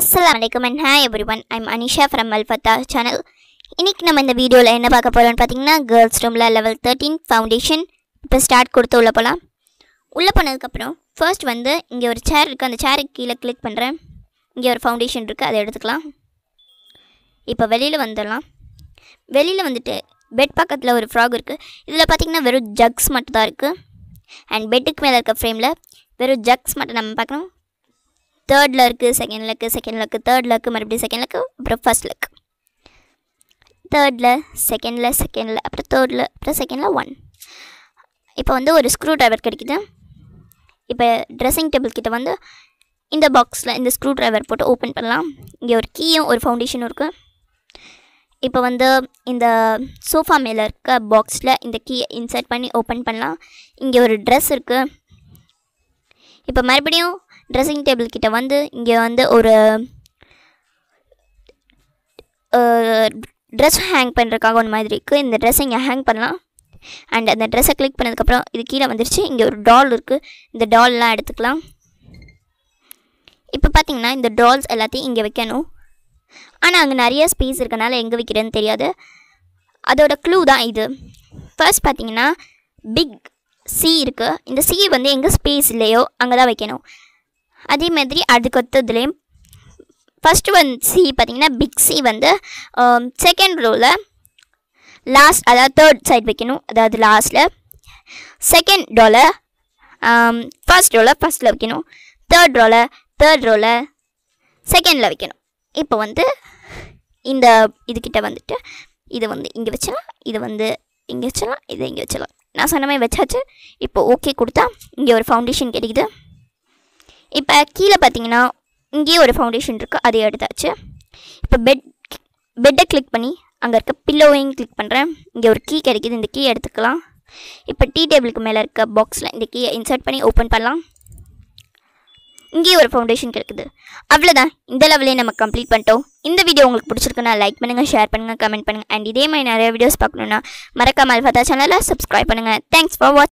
Assalamualaikum and hi everyone. I'm Anisha from Malfata channel. இன்னைக்கு நம்ம இந்த வீடியோல என்ன பார்க்க போறோம்னு பாத்தீங்கன்னா गर्ल्स ரூம்ல level 13 ஃபவுண்டேஷன் இப்ப ஸ்டார்ட் கொடுத்து உள்ள போலாம். உள்ள போனதுக்கு அப்புறம் ஃபர்ஸ்ட் வந்து இங்க ஒரு chair இருக்கு. அந்த chairக்கு கீழ கிளிக் பண்றேன். இங்க ஒரு ஃபவுண்டேஷன் இருக்கு. அதை எடுத்துக்கலாம். இப்ப வெளியில வந்துறலாம். வெளியில வந்துட்டு பெட் பக்கத்துல ஒரு frog இருக்கு. இதுல பாத்தீங்கன்னா வெறும் jugs மட்டும் தான் இருக்கு. And பெட்க்கு மேல இருக்க ஃப்ரேம்ல வெறும் jugs மட்டும் நம்ம பார்க்கணும். Third luck, second luck, third luck, second luck, first luck. Third luck, second luck, third luck, second luck, one. Now, we have a screwdriver. Now, dressing table is open in the box. Open the screwdriver. Here is a key and a foundation. Now, in the sofa box, the key inside open. Here is a dress. Now, dressing table கிட்ட வந்து இங்க வந்து ஒரு dress hang பண்றதுக்காக ஒரு மாதிரி இருக்கு இந்த dressing hang பண்ணலாம் and அந்த dress-ஐ click பண்ணதுக்கு அப்புறம் இது கீழ வந்துருச்சு இங்க ஒரு doll இருக்கு இந்த doll எல்லாம் எடுத்துக்கலாம் இப்போ பாத்தீங்கன்னா இந்த dolls எல்லாத்தையும் இங்க வைக்கணும் ஆனா அங்க நிறைய ஸ்பேஸ் இருக்கனால எங்க வைக்கிறேன்னு தெரியாது அதோட clue தான் இது first பாத்தீங்கன்னா big C இருக்கு இந்த C வந்து எங்க space இல்லையோ அங்க தான் வைக்கணும் அதே மாதிரி அடுத்ததுல first one C பாத்தீங்கன்னா big C வந்து second rowல last அத third side வைக்கணும் அதாவது lastல second rowல first rowல firstல வைக்கணும் third rowல secondல வைக்கணும் இப்போ வந்து இந்த இதுகிட்ட வந்துட்டு இது வந்து இங்க வெச்சலாம் இது வந்து இங்க வெச்சலாம் இது இங்க வெச்சலாம் நான் சொன்னமே வெச்சாச்சு இப்போ ஓகே கொடுத்தா இங்க ஒரு ஃபவுண்டேஷன் கிடைக்குது இப்ப கீழ பாத்தீங்கன்னா இங்கே ஒரு ஃபவுண்டேஷன் இருக்கு அதை எடுத்தாச்சு இப்ப பெட் கிளிக் பண்ணி அங்க இருக்க பில்லோவையும் கிளிக் பண்றேன் இங்க ஒரு கீ கிடைக்குது இந்த கீ எடுத்துக்கலாம் இப்ப டீ டேபிளுக்கு மேல இருக்க பாக்ஸ்ல இந்த கீயை இன்சர்ட் பண்ணி ஓபன் பண்ணலாம் இங்கே ஒரு ஃபவுண்டேஷன் கிடைக்குது அவ்வளவுதான் இந்த லெவல்லே நம்ம கம்ப்ளீட் பண்ணிட்டோம் இந்த வீடியோ உங்களுக்கு பிடிச்சிருக்குனா லைக் பண்ணுங்க ஷேர் பண்ணுங்க கமெண்ட் பண்ணுங்க and இதே மாதிரி நிறைய வீடியோஸ் பார்க்கணும்னா மறக்காம Malfata சேனலை subscribe பண்ணுங்க thanks for watching